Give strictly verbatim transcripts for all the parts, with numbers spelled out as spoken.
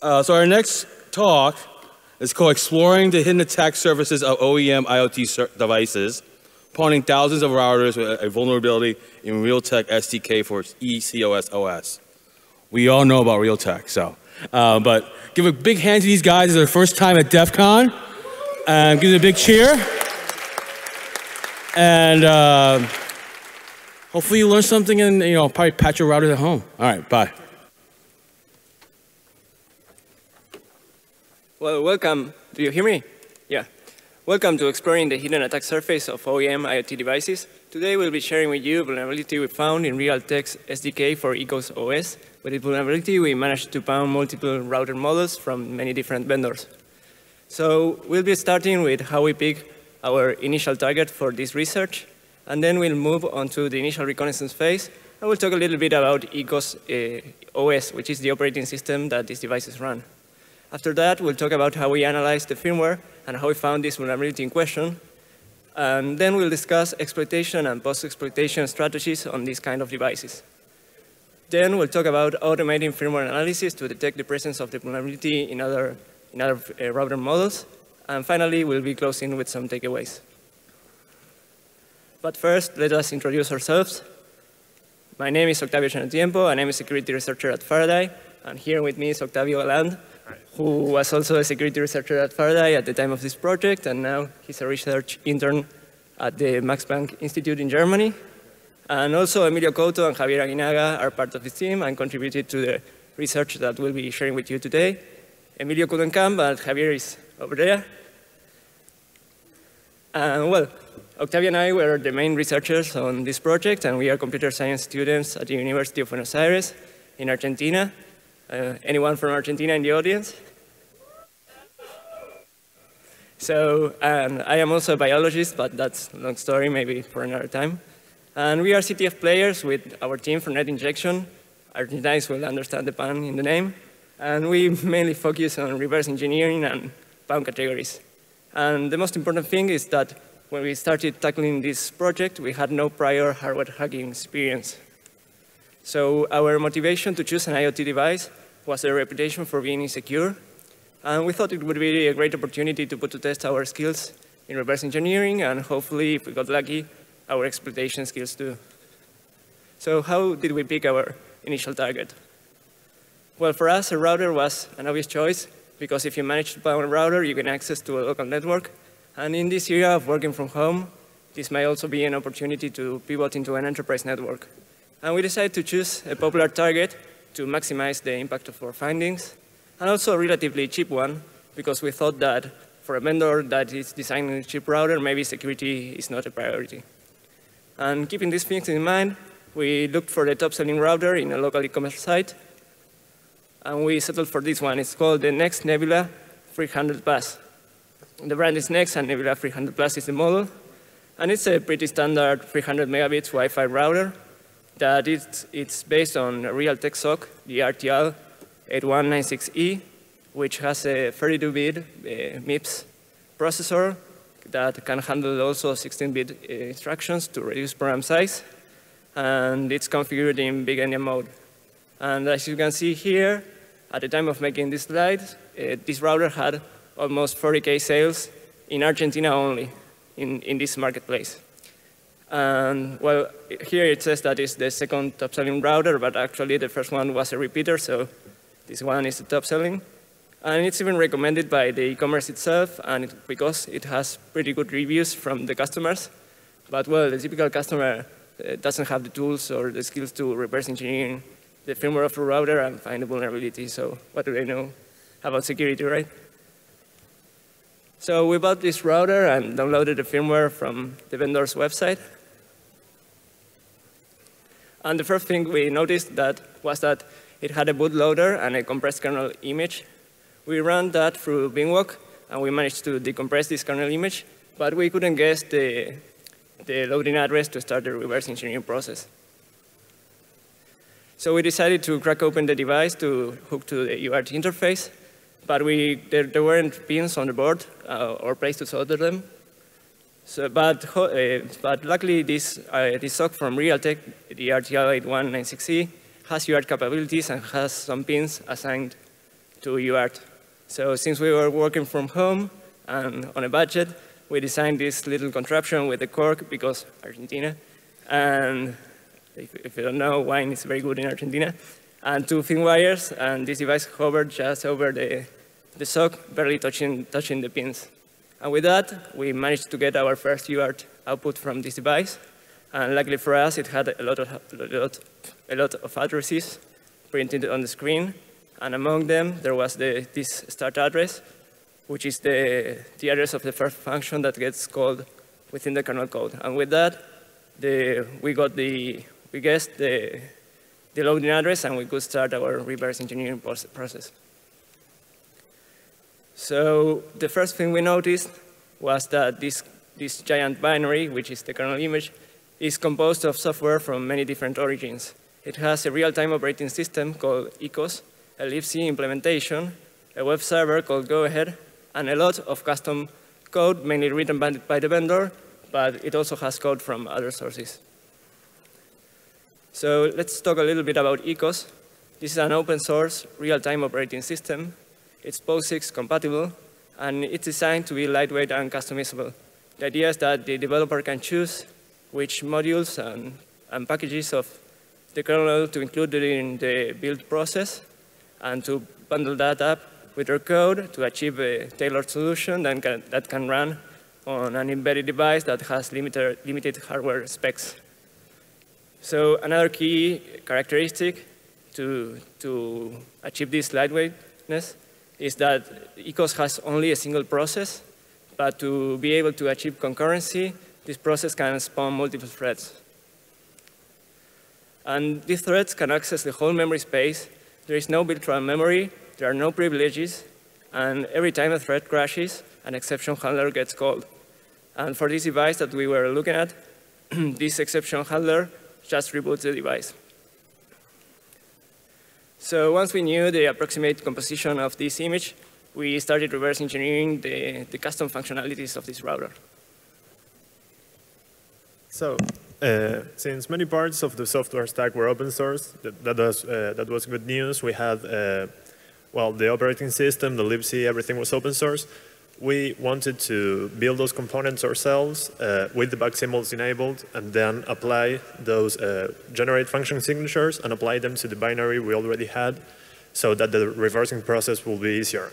Uh, so our next talk is called Exploring the Hidden Attack Surfaces of O E M IoT Devices, pawning thousands of routers with a vulnerability in Realtek S D K for ECOS O S. We all know about Realtek, so. Uh, but give a big hand to these guys. It's their first time at DEF CON. Um, give them a big cheer. And uh, hopefully you learn something and, you know, probably patch your routers at home. All right, bye. Well, welcome. Do you hear me? Yeah. Welcome to Exploring the Hidden Attack Surface of O E M IoT Devices. Today we'll be sharing with you a vulnerability we found in Realtek's S D K for ECOS O S. With this vulnerability, we managed to pound multiple router models from many different vendors. So we'll be starting with how we pick our initial target for this research, and then we'll move on to the initial reconnaissance phase, and we'll talk a little bit about ECOS uh, O S, which is the operating system that these devices run. After that, we'll talk about how we analyzed the firmware and how we found this vulnerability in question. And then we'll discuss exploitation and post-exploitation strategies on these kind of devices. Then we'll talk about automating firmware analysis to detect the presence of the vulnerability in other, in other uh, router models. And finally, we'll be closing with some takeaways. But first, let us introduce ourselves. My name is Octavio Gianatiempo, and I'm a security researcher at Faraday. And here with me is Octavio Galland, who was also a security researcher at Faraday at the time of this project, and now he's a research intern at the Max Planck Institute in Germany. And also Emilio Couto and Javier Aguinaga are part of this team and contributed to the research that we'll be sharing with you today. Emilio couldn't come, but Javier is over there. And well, Octavio and I were the main researchers on this project, and we are computer science students at the University of Buenos Aires in Argentina. Uh, anyone from Argentina in the audience? So, and I am also a biologist, but that's a long story, maybe for another time. And we are C T F players with our team from Net Injection. Argentines will understand the pun in the name. And we mainly focus on reverse engineering and PAM categories. And the most important thing is that when we started tackling this project, we had no prior hardware hacking experience. So our motivation to choose an IoT device was a reputation for being insecure. And we thought it would be a great opportunity to put to test our skills in reverse engineering, and hopefully, if we got lucky, our exploitation skills too. So how did we pick our initial target? Well, for us, a router was an obvious choice, because if you manage to power a router, you can access to a local network. And in this era of working from home, this may also be an opportunity to pivot into an enterprise network. And we decided to choose a popular target to maximize the impact of our findings, and also a relatively cheap one, because we thought that for a vendor that is designing a cheap router, maybe security is not a priority. And keeping these things in mind, we looked for the top-selling router in a local e-commerce site, and we settled for this one. It's called the Next Nebula three hundred Plus. The brand is Next, and Nebula three hundred Plus is the model. And it's a pretty standard three hundred megabits Wi-Fi router that it's, it's based on a Realtek S O C, the R T L eight one nine six E, which has a thirty-two bit uh, MIPS processor that can handle also sixteen bit uh, instructions to reduce program size. And it's configured in big endian mode. And as you can see here, at the time of making this slide, uh, this router had almost forty K sales in Argentina only, in, in this marketplace. And well, here it says that it's the second top-selling router, but actually the first one was a repeater, so this one is the top-selling. And it's even recommended by the e-commerce itself, and it, because it has pretty good reviews from the customers. But well, the typical customer uh, doesn't have the tools or the skills to reverse engineer the firmware of a router and find the vulnerability, so what do they know about security, right? So we bought this router and downloaded the firmware from the vendor's website. And the first thing we noticed that was that it had a bootloader and a compressed kernel image. We ran that through BingWalk, and we managed to decompress this kernel image, but we couldn't guess the, the loading address to start the reverse engineering process. So we decided to crack open the device to hook to the U A R T interface, but we, there, there weren't pins on the board uh, or place to solder them. So, but, uh, but luckily, this, uh, this S O C from Realtek, the R T L eight one nine six E, has U A R T capabilities and has some pins assigned to U A R T. So since we were working from home and on a budget, we designed this little contraption with the cork because Argentina. And if, if you don't know, wine is very good in Argentina. And two thin wires, and this device hovered just over the, the sock, barely touching, touching the pins. And with that, we managed to get our first U A R T output from this device. And luckily for us, it had a lot of, a lot, a lot of addresses printed on the screen. And among them, there was the, this start address, which is the, the address of the first function that gets called within the kernel code. And with that, the, we got the, we guessed the, the loading address, and we could start our reverse engineering process. So the first thing we noticed was that this, this giant binary, which is the kernel image, is composed of software from many different origins. It has a real-time operating system called E C O S, a libc implementation, a web server called GoAhead, and a lot of custom code, mainly written by, by the vendor, but it also has code from other sources. So let's talk a little bit about E C O S. This is an open-source real-time operating system. It's POSIX compatible, and it's designed to be lightweight and customizable. The idea is that the developer can choose which modules and, and packages of the kernel to include in the build process, and to bundle that up with their code to achieve a tailored solution that can, that can run on an embedded device that has limited, limited hardware specs. So another key characteristic to, to achieve this lightweightness is that E C O S has only a single process, but to be able to achieve concurrency, this process can spawn multiple threads. And these threads can access the whole memory space. There is no virtual memory, there are no privileges, and every time a thread crashes, an exception handler gets called. And for this device that we were looking at, this exception handler just reboots the device. So once we knew the approximate composition of this image, we started reverse engineering the, the custom functionalities of this router. So uh, since many parts of the software stack were open source, that, that, was, uh, that was good news. We had, uh, well, the operating system, the libc, everything was open source. We wanted to build those components ourselves uh, with the bug symbols enabled, and then apply those, uh, generate function signatures and apply them to the binary we already had so that the reversing process will be easier.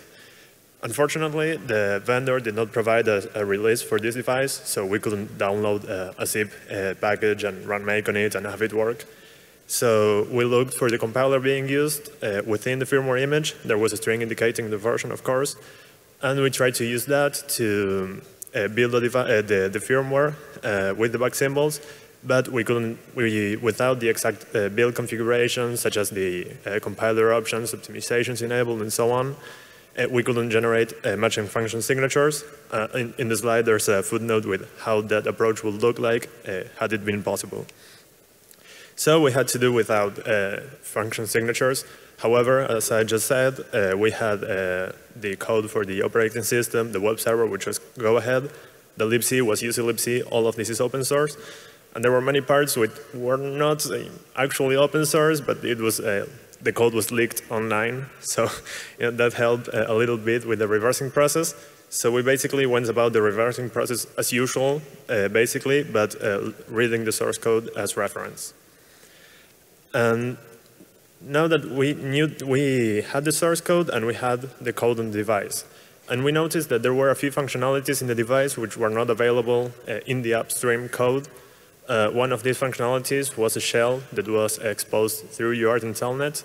Unfortunately, the vendor did not provide a, a release for this device, so we couldn't download uh, a zip uh, package and run make on it and have it work. So we looked for the compiler being used uh, within the firmware image. There was a string indicating the version, of course. And we tried to use that to uh, build the, uh, the, the firmware uh, with the bug symbols, but we couldn't, we, without the exact uh, build configurations, such as the uh, compiler options, optimizations enabled, and so on, uh, we couldn't generate uh, matching function signatures. Uh, in, in the slide, there's a footnote with how that approach would look like uh, had it been possible. So we had to do without uh, function signatures. However, as I just said, uh, we had uh, the code for the operating system, the web server, which was GoAhead, the libc was UClibc, all of this is open source. And there were many parts which were not uh, actually open source, but it was, uh, the code was leaked online. So you know, that helped uh, a little bit with the reversing process. So we basically went about the reversing process as usual, uh, basically, but uh, reading the source code as reference. And now that we knew we had the source code and we had the code on the device, and we noticed that there were a few functionalities in the device which were not available uh, in the upstream code. Uh, one of these functionalities was a shell that was exposed through U A R T and Telnet.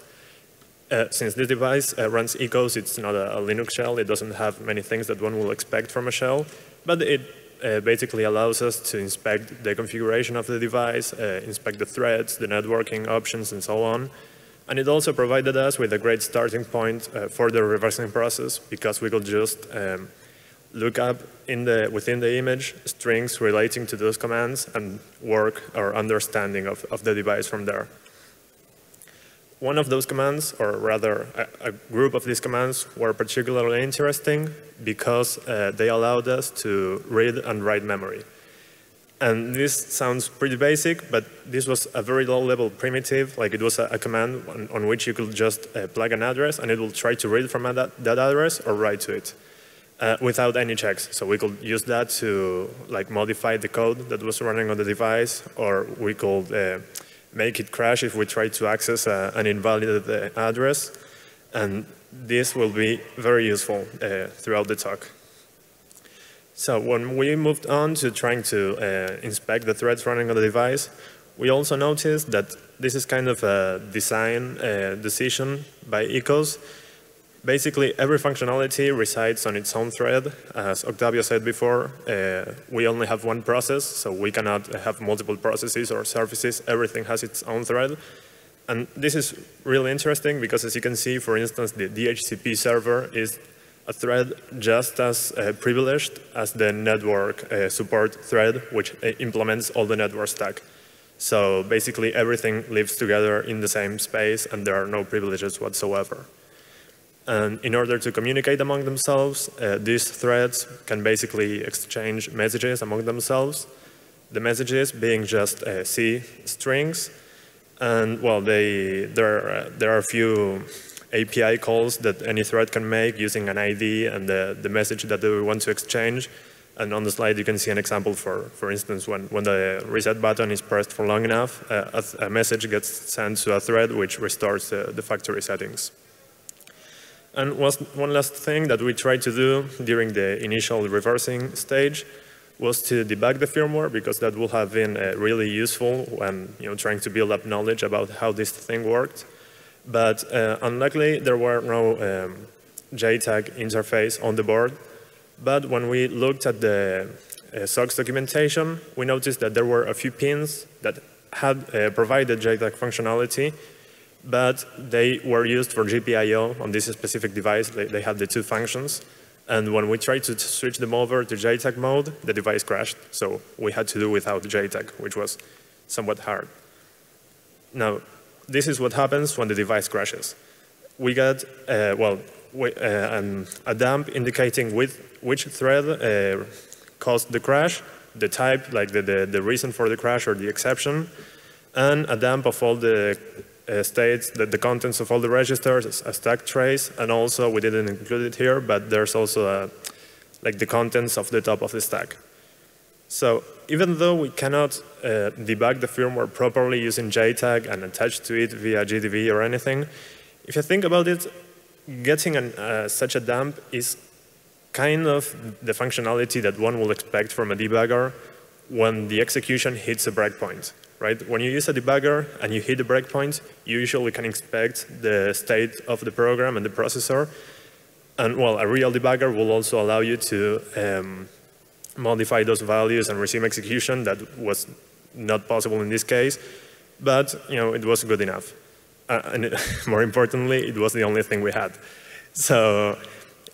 Uh, since this device uh, runs E C O S, it's not a, a Linux shell. It doesn't have many things that one will expect from a shell, but it Uh, basically allows us to inspect the configuration of the device, uh, inspect the threads, the networking options, and so on. And it also provided us with a great starting point uh, for the reversing process, because we could just um, look up in the, within the image strings relating to those commands and work our understanding of, of the device from there. One of those commands, or rather a, a group of these commands, were particularly interesting because uh, they allowed us to read and write memory. And this sounds pretty basic, but this was a very low-level primitive. Like it was a, a command on, on which you could just uh, plug an address, and it will try to read from that, that address or write to it uh, without any checks. So we could use that to like modify the code that was running on the device, or we could uh, make it crash if we try to access uh, an invalid uh, address. And this will be very useful uh, throughout the talk. So when we moved on to trying to uh, inspect the threads running on the device, we also noticed that this is kind of a design uh, decision by E C O S. Basically, every functionality resides on its own thread. As Octavio said before, uh, we only have one process, so we cannot have multiple processes or services. Everything has its own thread. And this is really interesting because, as you can see, for instance, the D H C P server is a thread just as uh, privileged as the network uh, support thread, which uh, implements all the network stack. So basically everything lives together in the same space and there are no privileges whatsoever. And in order to communicate among themselves, uh, these threads can basically exchange messages among themselves, the messages being just uh, C strings. And well, they, there, uh, there are a few A P I calls that any thread can make using an I D and the, the message that they want to exchange. And on the slide, you can see an example for, for instance, when, when the reset button is pressed for long enough, uh, a, a message gets sent to a thread which restores uh, the factory settings. And was one last thing that we tried to do during the initial reversing stage was to debug the firmware, because that would have been uh, really useful when you know, trying to build up knowledge about how this thing worked. But uh, unluckily, there were no um, J TAG interface on the board. But when we looked at the uh, S O C documentation, we noticed that there were a few pins that had uh, provided J TAG functionality, but they were used for G P I O on this specific device. They, they had the two functions. And when we tried to switch them over to J TAG mode, the device crashed. So we had to do without J TAG, which was somewhat hard. Now, this is what happens when the device crashes. We got, uh, well, we, uh, um, a dump indicating with which thread uh, caused the crash, the type, like the, the, the reason for the crash or the exception, and a dump of all the uh, states, the, the contents of all the registers, a stack trace, and also, we didn't include it here, but there's also a, like the contents of the top of the stack. So even though we cannot uh, debug the firmware properly using J TAG and attach to it via G D V or anything, if you think about it, getting an, uh, such a dump is kind of the functionality that one will expect from a debugger when the execution hits a breakpoint, right? When you use a debugger and you hit a breakpoint, you usually can expect the state of the program and the processor. And well, a real debugger will also allow you to um, modify those values and resume execution. That was not possible in this case, but you know, it was good enough. Uh, and it, more importantly, it was the only thing we had. So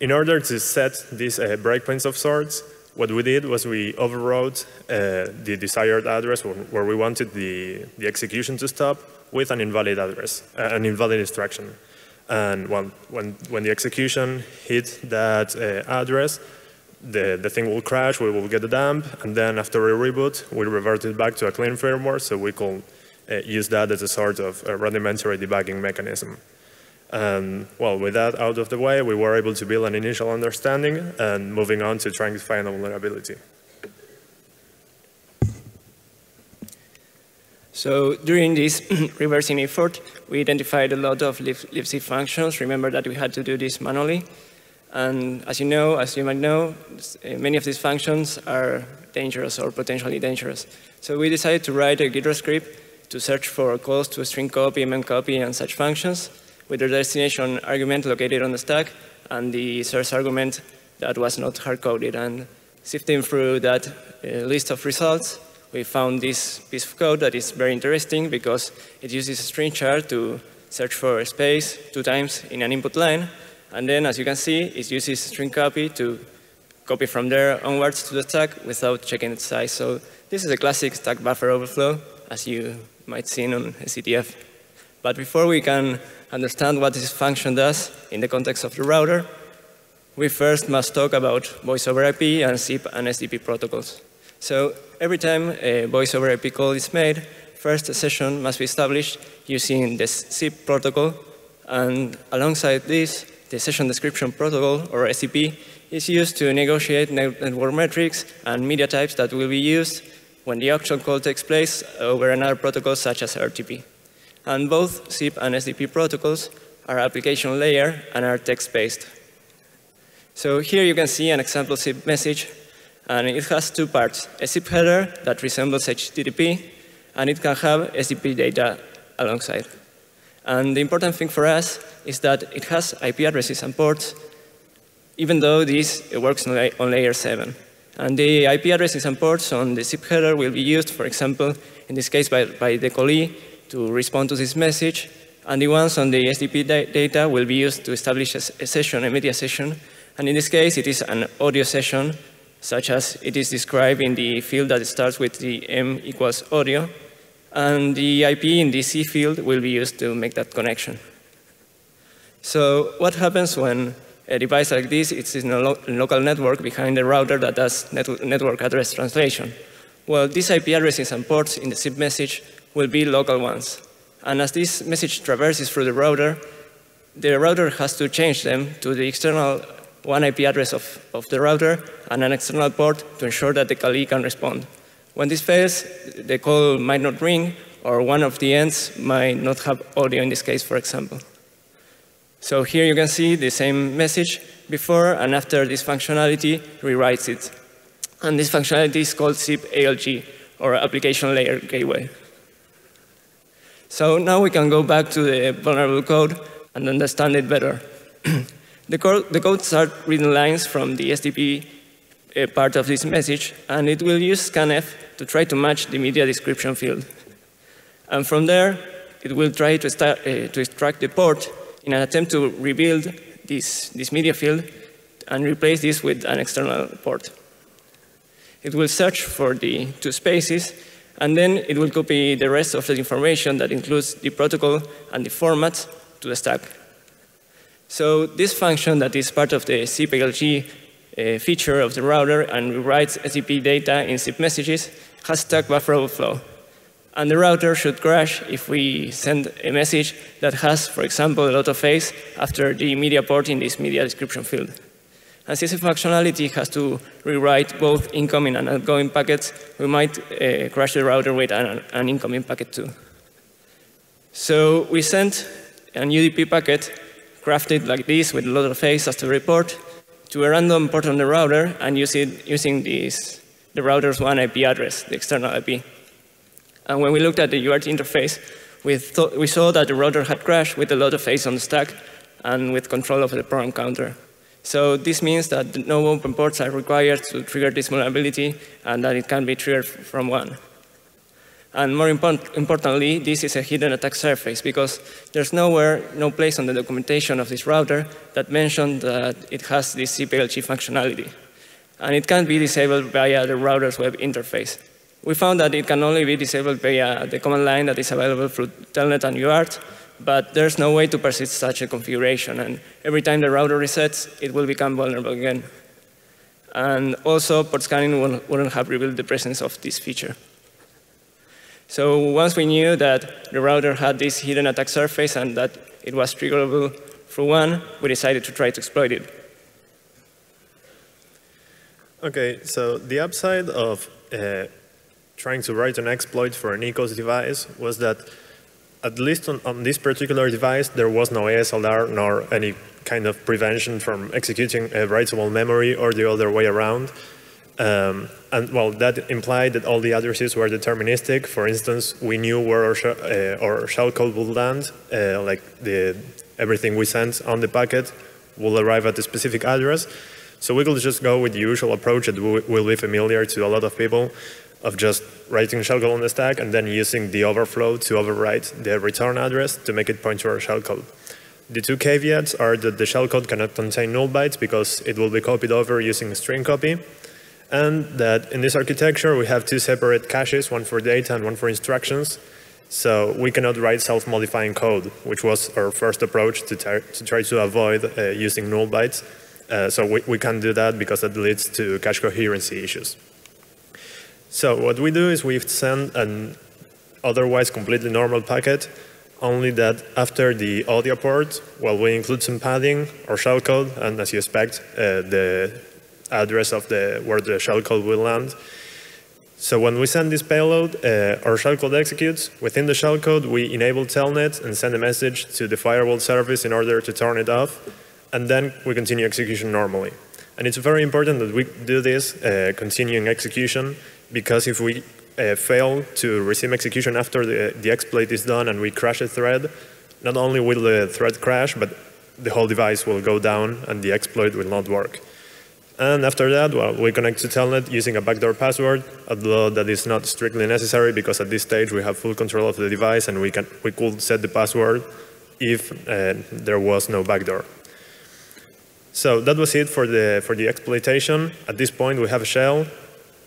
in order to set these uh, breakpoints of sorts, what we did was we overrode uh, the desired address where we wanted the, the execution to stop with an invalid address, uh, an invalid instruction. And when, when, when the execution hit that uh, address, The, the thing will crash, we will get a dump, and then after a reboot, we revert it back to a clean firmware, so we could uh, use that as a sort of a rudimentary debugging mechanism. Um, well, with that out of the way, we were able to build an initial understanding and moving on to trying to find a vulnerability. So during this reversing effort, we identified a lot of libc functions. Remember that we had to do this manually. And as you know, as you might know, many of these functions are dangerous or potentially dangerous. So we decided to write a Git script to search for calls to string copy, memcopy, and such functions with the destination argument located on the stack and the source argument that was not hard-coded. And sifting through that uh, list of results, we found this piece of code that is very interesting because it uses a string chart to search for a space two times in an input line. And then, as you can see, it uses string copy to copy from there onwards to the stack without checking its size. So this is a classic stack buffer overflow, as you might see on S C T F. But before we can understand what this function does in the context of the router, we first must talk about voice over I P and S I P and S D P protocols. So every time a voice over I P call is made, first a session must be established using the S I P protocol, and alongside this, the Session Description Protocol, or S D P, is used to negotiate network metrics and media types that will be used when the auction call takes place over another protocol such as R T P. And both S I P and S D P protocols are application layer and are text-based. So here you can see an example S I P message, and it has two parts, a S I P header that resembles H T T P, and it can have S D P data alongside. And the important thing for us is that it has I P addresses and ports, even though this works on layer seven. And the I P addresses and ports on the S I P header will be used, for example, in this case by, by the callee to respond to this message, and the ones on the S D P da data will be used to establish a, a session, a media session, and in this case it is an audio session, such as it is described in the field that starts with the M equals audio, and the I P in the C field will be used to make that connection. So what happens when a device like this is in a lo local network behind a router that does net network address translation? Well, these I P addresses and ports in the S I P message will be local ones. And as this message traverses through the router, the router has to change them to the external one I P address of, of the router and an external port to ensure that the callee can respond. When this fails, the call might not ring, or one of the ends might not have audio in this case, for example. So here you can see the same message before and after this functionality rewrites it. And this functionality is called S I P A L G, or Application Layer Gateway. So now we can go back to the vulnerable code and understand it better. the, code, the codes are written lines from the S D P a part of this message, and it will use scanf to try to match the media description field. And from there, it will try to, start, uh, to extract the port in an attempt to rebuild this, this media field and replace this with an external port. It will search for the two spaces, and then it will copy the rest of the information that includes the protocol and the format to the stack. So this function that is part of the S I P A L G A feature of the router and rewrites S D P data in S I P messages has stack buffer overflow. And the router should crash if we send a message that has, for example, a lot of A's after the media port in this media description field. And since the functionality has to rewrite both incoming and outgoing packets, we might uh, crash the router with an, an incoming packet too. So we sent an U D P packet crafted like this with a lot of A's as the report to a random port on the router and use it using these, the router's one I P address, the external I P. And when we looked at the U A R T interface, we, thought, we saw that the router had crashed with a lot of A's on the stack and with control of the program counter. So this means that no open ports are required to trigger this vulnerability and that it can be triggered from one. And more import importantly, this is a hidden attack surface because there's nowhere, no place on the documentation of this router that mentioned that it has this S I P A L G functionality. And it can be disabled via the router's web interface. We found that it can only be disabled via the command line that is available through Telnet and U A R T, but there's no way to persist such a configuration. And every time the router resets, it will become vulnerable again. And also, port scanning wouldn't have revealed the presence of this feature. So once we knew that the router had this hidden attack surface and that it was triggerable for one, we decided to try to exploit it. Okay, so the upside of uh, trying to write an exploit for an E C O S device was that, at least on, on this particular device, there was no A S L R nor any kind of prevention from executing a writable memory or the other way around. Um, and well, that implied that all the addresses were deterministic. For instance, we knew where our, sh uh, our shellcode would land, uh, like the, everything we sent on the packet will arrive at a specific address. So we could just go with the usual approach that will be familiar to a lot of people of just writing shellcode on the stack and then using the overflow to overwrite the return address to make it point to our shellcode. The two caveats are that the shellcode cannot contain null bytes because it will be copied over using string copy. And that in this architecture, we have two separate caches, one for data and one for instructions. So we cannot write self-modifying code, which was our first approach to, to try to avoid uh, using null bytes. Uh, so we, we can't do that because that leads to cache coherency issues. So what we do is we send an otherwise completely normal packet, only that after the audio port, well, we include some padding or shellcode, and as you expect, uh, the address of the where the shellcode will land. So when we send this payload, uh, our shellcode executes. Within the shellcode, we enable telnet and send a message to the firewall service in order to turn it off, and then we continue execution normally. And it's very important that we do this uh, continuing execution, because if we uh, fail to resume execution after the, the exploit is done and we crash a thread, not only will the thread crash, but the whole device will go down and the exploit will not work. And after that, well, we connect to telnet using a backdoor password, although that is not strictly necessary because at this stage we have full control of the device and we, can, we could set the password if uh, there was no backdoor. So that was it for the, for the exploitation. At this point we have a shell,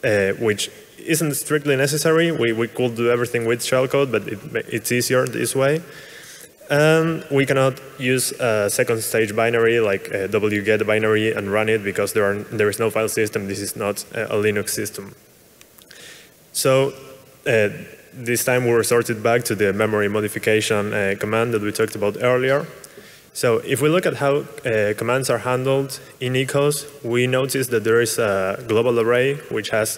uh, which isn't strictly necessary. We, we could do everything with shellcode, but it, it's easier this way. And we cannot use a second stage binary like a wget binary and run it because there, are, there is no file system. This is not a Linux system. So uh, this time we resorted back to the memory modification uh, command that we talked about earlier. So if we look at how uh, commands are handled in E C O S, we notice that there is a global array which has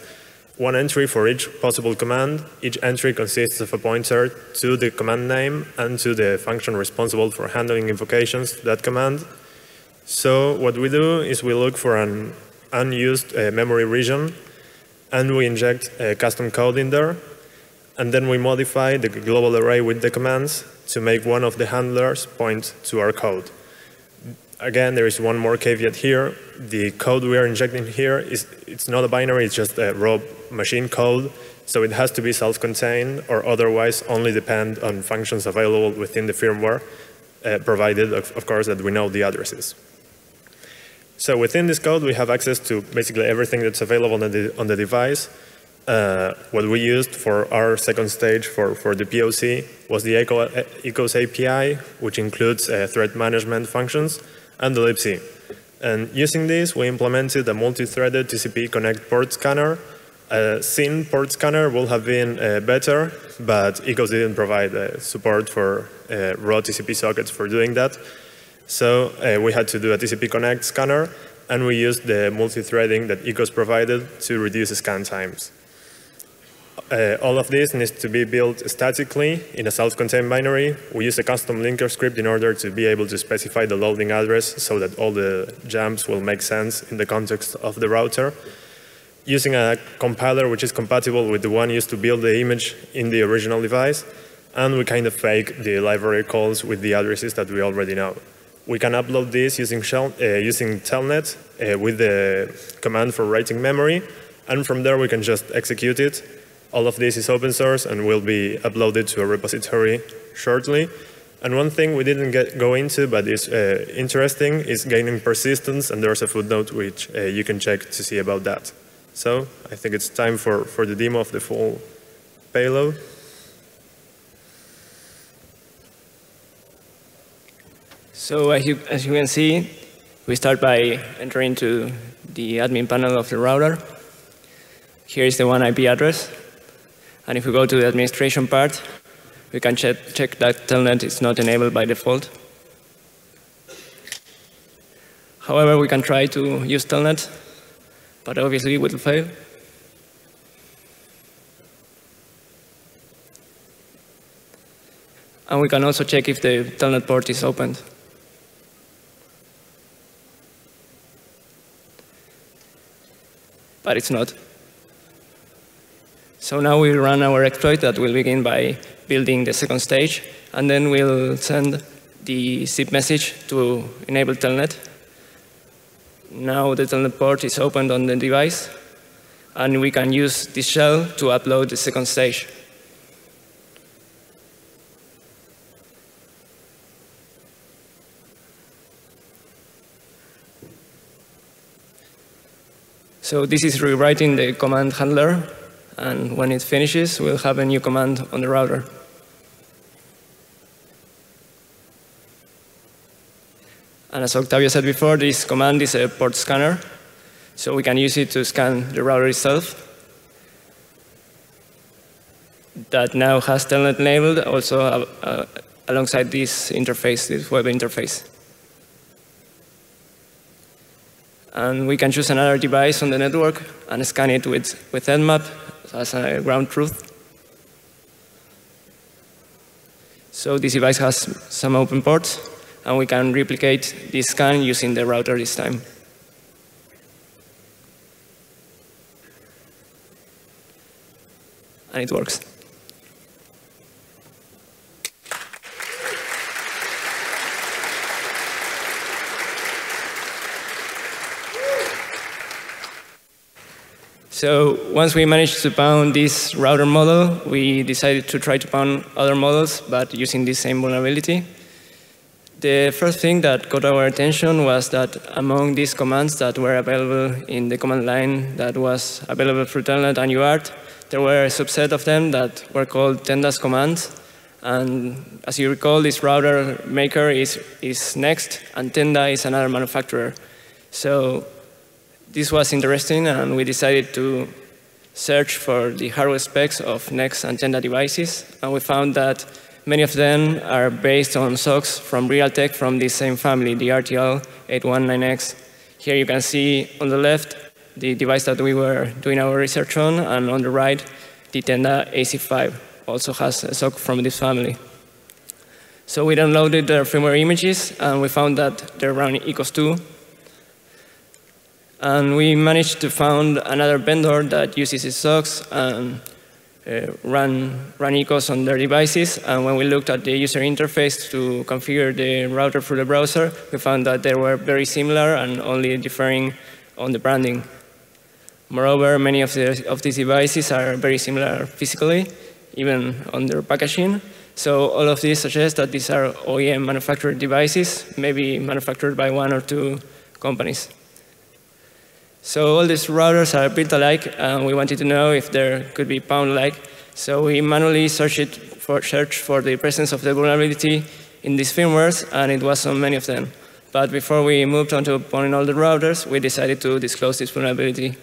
one entry for each possible command. Each entry consists of a pointer to the command name and to the function responsible for handling invocations to that command. So what we do is we look for an unused uh, memory region and we inject uh, custom code in there, and then we modify the global array with the commands to make one of the handlers point to our code. Again, there is one more caveat here. The code we are injecting here is it's not a binary, it's just a raw machine code, so it has to be self-contained or otherwise only depend on functions available within the firmware, uh, provided, of, of course, that we know the addresses. So within this code, we have access to basically everything that's available on the, on the device. Uh, what we used for our second stage for, for the P O C was the E C O S A P I, which includes uh, thread management functions, and the libc. And using this, we implemented a multi-threaded T C P connect port scanner. Uh, S I N port scanner would have been uh, better, but E C O S didn't provide uh, support for uh, raw T C P sockets for doing that. So uh, we had to do a T C P connect scanner, and we used the multi-threading that E C O S provided to reduce scan times. Uh, all of this needs to be built statically in a self-contained binary. We use a custom linker script in order to be able to specify the loading address so that all the jumps will make sense in the context of the router. Using a compiler which is compatible with the one used to build the image in the original device, and we kind of fake the library calls with the addresses that we already know. We can upload this using, shell, uh, using telnet uh, with the command for writing memory, and from there we can just execute it. All of this is open source and will be uploaded to a repository shortly. And one thing we didn't get, go into but is uh, interesting is gaining persistence, and there's a footnote which uh, you can check to see about that. So I think it's time for, for the demo of the full payload. So as you, as you can see, we start by entering to the admin panel of the router. Here is the one I P address. And if we go to the administration part, we can check, check that telnet is not enabled by default. However, we can try to use telnet, but obviously it will fail. And we can also check if the telnet port is opened. But it's not. So now we run our exploit that will begin by building the second stage, and then we'll send the zip message to enable telnet. Now the telnet port is opened on the device, and we can use this shell to upload the second stage. So this is rewriting the command handler. And when it finishes, we'll have a new command on the router. And as Octavio said before, this command is a port scanner, so we can use it to scan the router itself. that now has Telnet enabled also uh, uh, alongside this interface, this web interface. And we can choose another device on the network and scan it with, with Nmap as a ground truth. So this device has some open ports, and we can replicate this scan using the router this time. And it works. So once we managed to pound this router model, we decided to try to pound other models, but using the same vulnerability. The first thing that caught our attention was that among these commands that were available in the command line that was available through Telnet and U A R T, there were a subset of them that were called Tenda's commands. And as you recall, this router maker is, is Next, and Tenda is another manufacturer. So this was interesting, and we decided to search for the hardware specs of Next and Tenda devices, and we found that many of them are based on S O Cs from Realtek from the same family, the R T L eight one nine nine X. Here you can see on the left the device that we were doing our research on, and on the right the Tenda A C five also has a S O C from this family. So we downloaded their firmware images, and we found that they're running E C O S two. And we managed to find another vendor that uses its S O Cs and uh, run, run E C O S on their devices. And when we looked at the user interface to configure the router through the browser, we found that they were very similar and only differing on the branding. Moreover, many of, the, of these devices are very similar physically, even on their packaging. So all of this suggests that these are O E M manufactured devices, maybe manufactured by one or two companies. So all these routers are built alike, and we wanted to know if there could be pound alike. So we manually searched for, searched for the presence of the vulnerability in these firmwares, and it was on many of them. But before we moved on to pounding all the routers, we decided to disclose this vulnerability.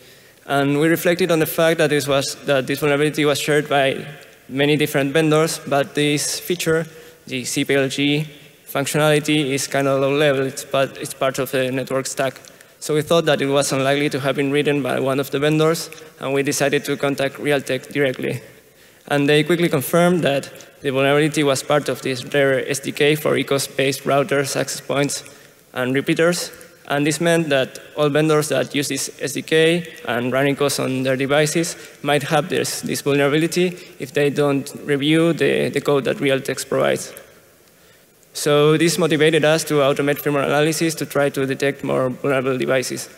And we reflected on the fact that this, was, that this vulnerability was shared by many different vendors, but this feature, the C P L G functionality, is kind of low level, it's, but it's part of the network stack. So we thought that it was unlikely to have been written by one of the vendors, and we decided to contact Realtek directly. And they quickly confirmed that the vulnerability was part of this rare S D K for E C O S-based routers, access points, and repeaters. And this meant that all vendors that use this S D K and run E C O S on their devices might have this, this vulnerability if they don't review the, the code that Realtek provides. So this motivated us to automate firmware analysis to try to detect more vulnerable devices.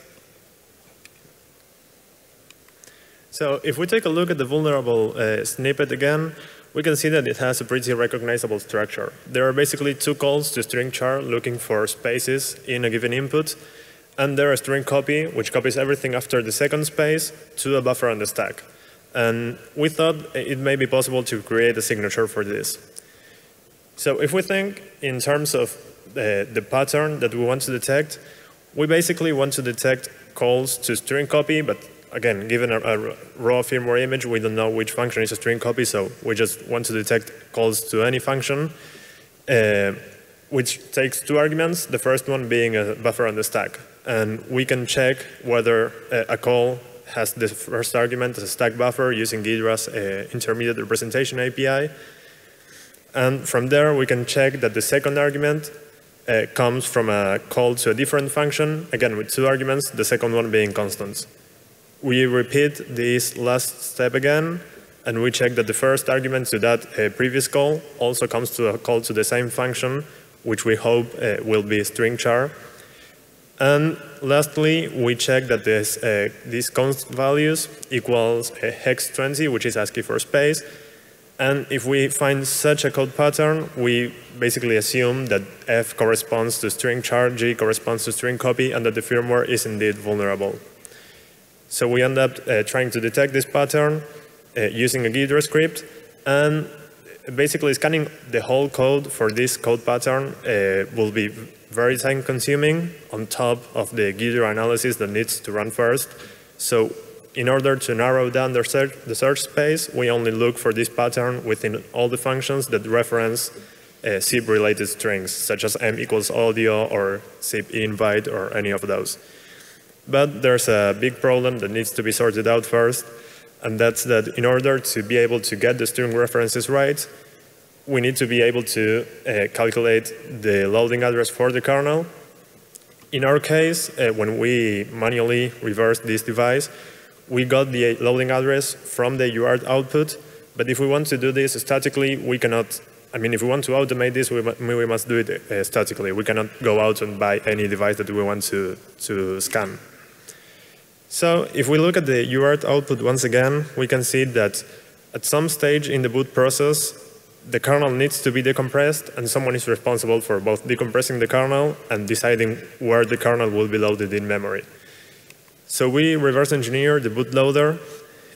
So if we take a look at the vulnerable uh, snippet again, we can see that it has a pretty recognizable structure. There are basically two calls to string char looking for spaces in a given input, and there are string copy, which copies everything after the second space to a buffer on the stack. And we thought it may be possible to create a signature for this. So if we think in terms of uh, the pattern that we want to detect, we basically want to detect calls to string copy, but again, given a, a raw firmware image, we don't know which function is a string copy, so we just want to detect calls to any function, uh, which takes two arguments, the first one being a buffer on the stack. And we can check whether uh, a call has the first argument as a stack buffer using Gidra's uh, intermediate representation A P I. And from there, we can check that the second argument uh, comes from a call to a different function, again with two arguments, the second one being constants. We repeat this last step again, and we check that the first argument to that uh, previous call also comes to a call to the same function, which we hope uh, will be string char. And lastly, we check that this, uh, these const values equals uh, hex twenty, which is ASCII for space. And if we find such a code pattern, we basically assume that F corresponds to string char, G corresponds to string copy, and that the firmware is indeed vulnerable. So we end up uh, trying to detect this pattern uh, using a Ghidra script and basically scanning the whole code for this code pattern uh, will be very time consuming on top of the Ghidra analysis that needs to run first. So in order to narrow down the search, the search space, we only look for this pattern within all the functions that reference uh, zip-related strings, such as m equals audio or zip invite or any of those. But there's a big problem that needs to be sorted out first, and that's that in order to be able to get the string references right, we need to be able to uh, calculate the loading address for the kernel. In our case, uh, when we manually reversed this device, we got the loading address from the U A R T output, but if we want to do this statically, we cannot, I mean, if we want to automate this, we, we must do it uh, statically. We cannot go out and buy any device that we want to, to scan. So if we look at the U A R T output once again, we can see that at some stage in the boot process, the kernel needs to be decompressed, and someone is responsible for both decompressing the kernel and deciding where the kernel will be loaded in memory. So we reverse engineered the bootloader,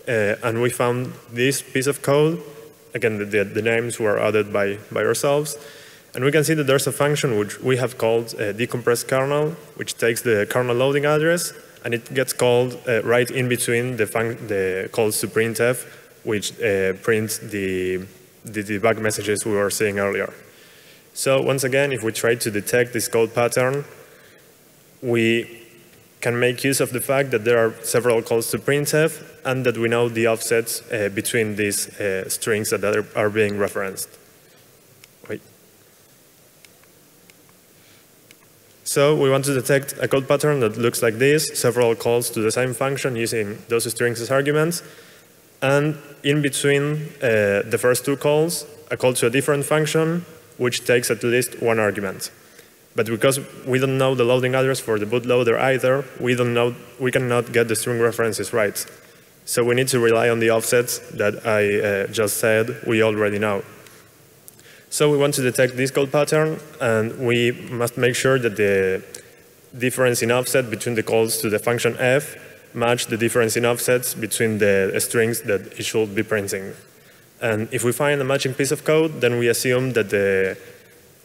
uh, and we found this piece of code. Again, the, the names were added by, by ourselves. And we can see that there's a function which we have called uh, decompress kernel, which takes the kernel loading address, and it gets called uh, right in between the, the calls to printf, which uh, prints the the debug messages we were seeing earlier. So once again, if we try to detect this code pattern, we can make use of the fact that there are several calls to printf and that we know the offsets uh, between these uh, strings that are, are being referenced. Wait. So we want to detect a code pattern that looks like this, several calls to the same function using those strings as arguments. And in between uh, the first two calls, a call to a different function, which takes at least one argument. But because we don't know the loading address for the bootloader either, we don't know, we cannot get the string references right. So we need to rely on the offsets that I uh, just said we already know. So we want to detect this call pattern, and we must make sure that the difference in offset between the calls to the function f match the difference in offsets between the strings that it should be printing. And if we find a matching piece of code, then we assume that the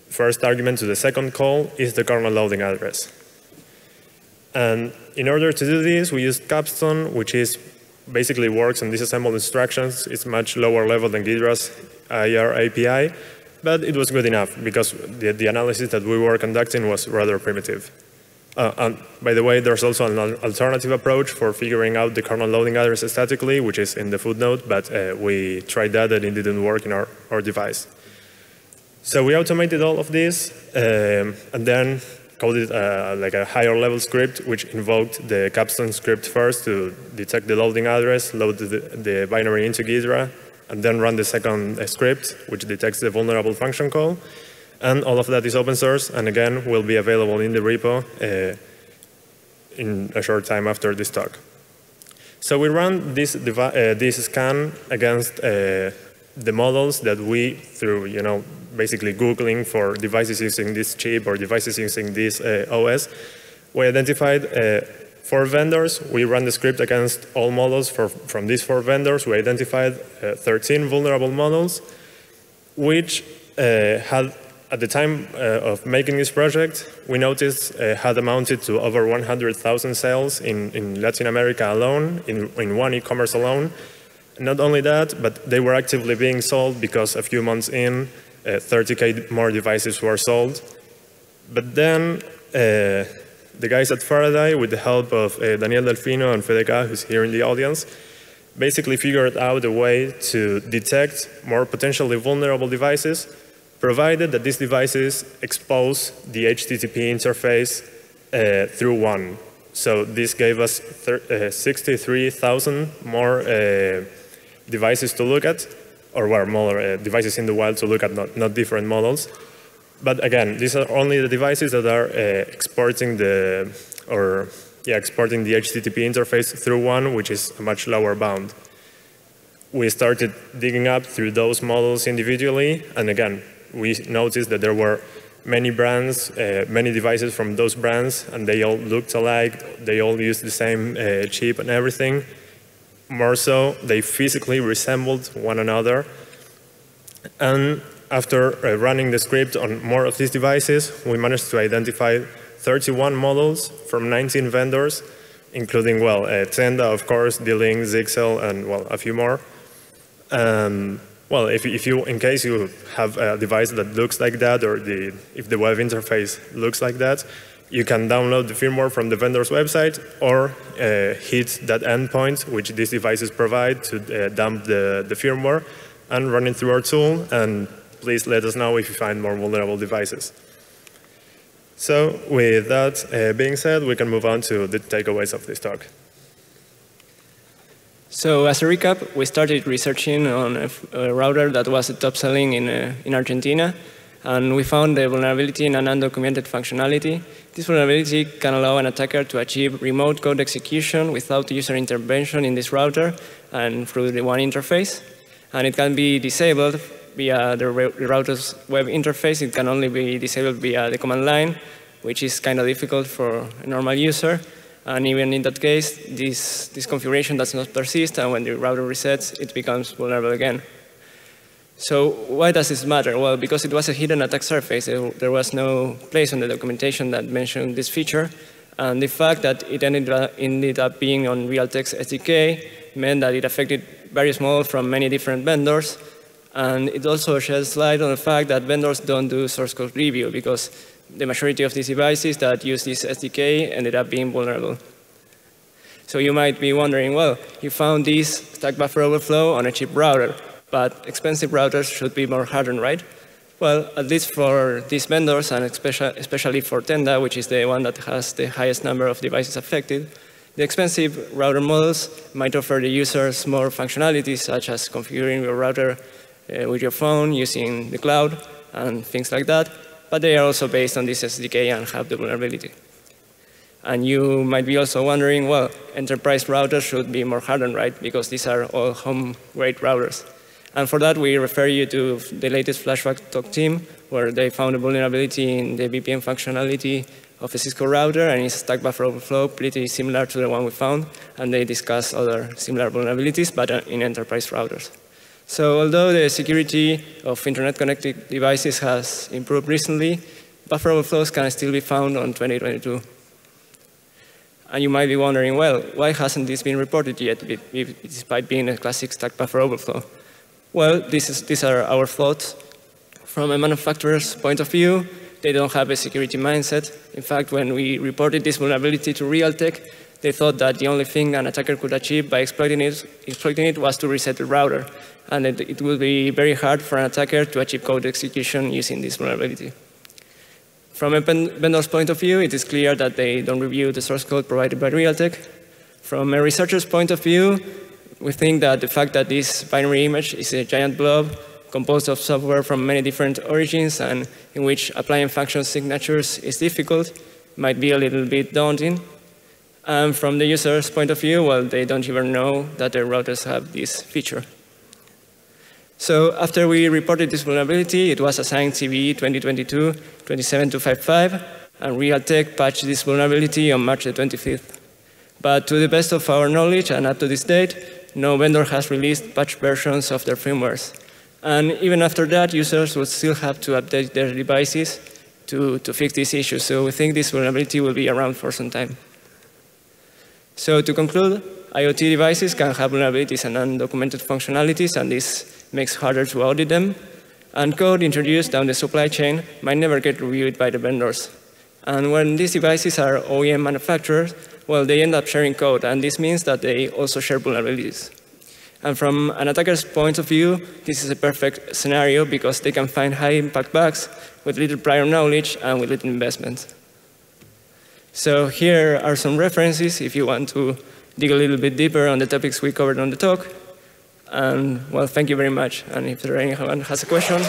first argument to the second call is the kernel loading address. And in order to do this, we use Capstone, which is basically works on disassembled instructions. It's much lower level than Gidra's I R A P I, but it was good enough because the, the analysis that we were conducting was rather primitive. Uh, and by the way, there's also an alternative approach for figuring out the kernel loading address statically, which is in the footnote, but uh, we tried that and it didn't work in our, our device. So we automated all of this um, and then coded uh, like a higher level script, which invoked the Capstone script first to detect the loading address, load the, the binary into Ghidra, and then run the second script, which detects the vulnerable function call. And all of that is open source, and again, will be available in the repo uh, in a short time after this talk. So we run this, uh, this scan against uh, the models that we, through you know, basically Googling for devices using this chip or devices using this uh, O S, we identified uh, four vendors. We ran the script against all models for, from these four vendors. We identified uh, thirteen vulnerable models, which uh, had at the time uh, of making this project, we noticed uh, had amounted to over one hundred thousand sales in, in Latin America alone, in, in one e-commerce alone. Not only that, but they were actively being sold because a few months in, uh, thirty K more devices were sold. But then uh, the guys at Faraday, with the help of uh, Daniel Delfino and Fedeca, who's here in the audience, basically figured out a way to detect more potentially vulnerable devices, provided that these devices expose the H T T P interface uh, through one. So this gave us uh, sixty-three thousand more uh, devices to look at, or well, more uh, devices in the wild to look at, not, not different models. But again, these are only the devices that are uh, exporting the, or yeah, exporting the H T T P interface through one, which is a much lower bound. We started digging up through those models individually, and again, we noticed that there were many brands, uh, many devices from those brands, and they all looked alike, they all used the same uh, chip and everything. More so, they physically resembled one another. And after uh, running the script on more of these devices, we managed to identify thirty-one models from nineteen vendors, including, well, uh, Tenda, of course, D-Link, Zixel, and, well, a few more. Um, well, if, if you, in case you have a device that looks like that, or the, if the web interface looks like that, you can download the firmware from the vendor's website or uh, hit that endpoint which these devices provide to uh, dump the, the firmware and run it through our tool. And please let us know if you find more vulnerable devices. So with that uh, being said, we can move on to the takeaways of this talk. So as a recap, we started researching on a, a router that was top selling in, uh, in Argentina. And we found the vulnerability in an undocumented functionality. This vulnerability can allow an attacker to achieve remote code execution without user intervention in this router and through the one interface. And it can be disabled via the router's web interface. It can only be disabled via the command line, which is kind of difficult for a normal user. And even in that case, this, this configuration does not persist. And when the router resets, it becomes vulnerable again. So why does this matter? Well, because it was a hidden attack surface. There was no place on the documentation that mentioned this feature. And the fact that it ended up, ended up being on Realtek's S D K meant that it affected various models from many different vendors. And it also sheds light on the fact that vendors don't do source code review, because the majority of these devices that use this S D K ended up being vulnerable. So you might be wondering, well, you found this stack buffer overflow on a cheap router. But expensive routers should be more hardened, right? Well, at least for these vendors, and especially for Tenda, which is the one that has the highest number of devices affected, the expensive router models might offer the users more functionalities, such as configuring your router uh, with your phone, using the cloud, and things like that. But they are also based on this S D K and have the vulnerability. And you might be also wondering, well, enterprise routers should be more hardened, right? Because these are all home-grade routers. And for that, we refer you to the latest Flashback Talk team, where they found a vulnerability in the V P N functionality of a Cisco router and its stack buffer overflow, pretty similar to the one we found. And they discuss other similar vulnerabilities, but in enterprise routers. So although the security of internet-connected devices has improved recently, buffer overflows can still be found on twenty twenty-two. And you might be wondering, well, why hasn't this been reported yet, despite being a classic stack buffer overflow? Well, this is, these are our thoughts. From a manufacturer's point of view, they don't have a security mindset. In fact, when we reported this vulnerability to Realtek, they thought that the only thing an attacker could achieve by exploiting it, exploiting it was to reset the router. And it, it will be very hard for an attacker to achieve code execution using this vulnerability. From a vendor's point of view, it is clear that they don't review the source code provided by Realtek. From a researcher's point of view, we think that the fact that this binary image is a giant blob composed of software from many different origins and in which applying function signatures is difficult might be a little bit daunting. And from the user's point of view, well, they don't even know that their routers have this feature. So after we reported this vulnerability, it was assigned C V E twenty twenty-two dash two seven two five five, and Realtek patched this vulnerability on March the twenty-fifth. But to the best of our knowledge and up to this date, no vendor has released patch versions of their firmwares. And even after that, users will still have to update their devices to, to fix this issue. So we think this vulnerability will be around for some time. So to conclude, IoT devices can have vulnerabilities and undocumented functionalities, and this makes it harder to audit them. And code introduced down the supply chain might never get reviewed by the vendors. And when these devices are O E M manufacturers, well, they end up sharing code, and this means that they also share vulnerabilities. And from an attacker's point of view, this is a perfect scenario because they can find high-impact bugs with little prior knowledge and with little investment. So here are some references if you want to dig a little bit deeper on the topics we covered on the talk. And, well, thank you very much. And if anyone has a question.